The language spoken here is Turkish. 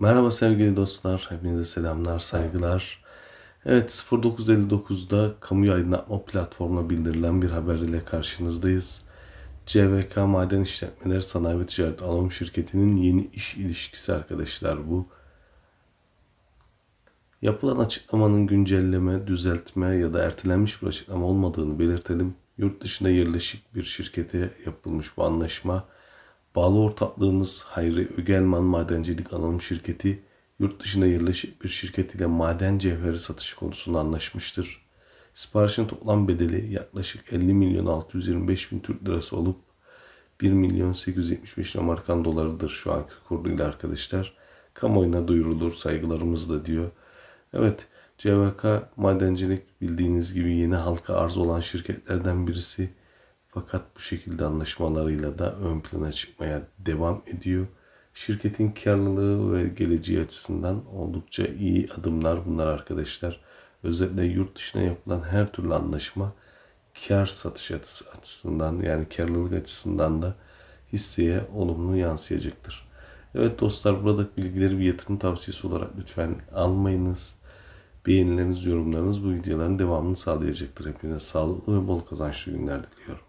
Merhaba sevgili dostlar, hepinize selamlar, saygılar. Evet, 09.59'da kamu yayınlatma platformuna bildirilen bir haber ile karşınızdayız. CVK Maden İşletmeleri Sanayi ve Ticaret Anonim Şirketi'nin yeni iş ilişkisi arkadaşlar bu. Yapılan açıklamanın güncelleme, düzeltme ya da ertelenmiş bir açıklama olmadığını belirtelim. Yurt dışında yerleşik bir şirkete yapılmış bu anlaşma. Bağlı ortaklığımız Hayri Ügelman Madencilik Anonim Şirketi, yurt dışında yerleşik bir şirket ile maden cevheri satışı konusunda anlaşmıştır. Siparişin toplam bedeli yaklaşık 50.625.000 Türk Lirası olup 1.875.000 Amerikan dolarıdır şu anki kuruyla arkadaşlar. Kamuoyuna duyurulur, saygılarımızla diyor. Evet, CVK Madencilik bildiğiniz gibi yeni halka arz olan şirketlerden birisi. Fakat bu şekilde anlaşmalarıyla da ön plana çıkmaya devam ediyor. Şirketin karlılığı ve geleceği açısından oldukça iyi adımlar bunlar arkadaşlar. Özellikle yurt dışına yapılan her türlü anlaşma kar satış açısından, yani karlılık açısından da hisseye olumlu yansıyacaktır. Evet dostlar, buradaki bilgileri bir yatırım tavsiyesi olarak lütfen almayınız. Beğenileriniz, yorumlarınız bu videoların devamını sağlayacaktır. Hepinize sağlıklı ve bol kazançlı günler diliyorum.